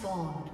spawned.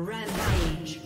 Rampage.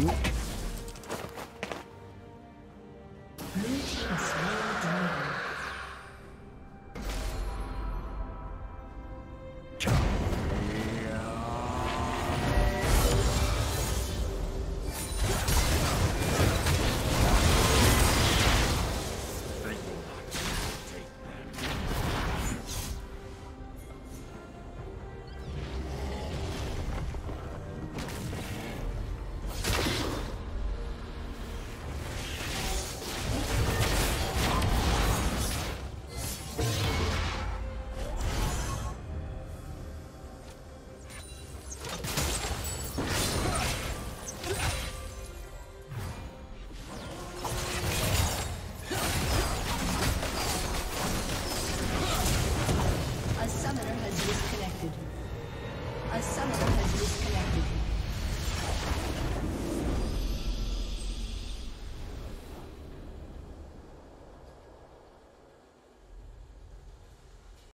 Nope.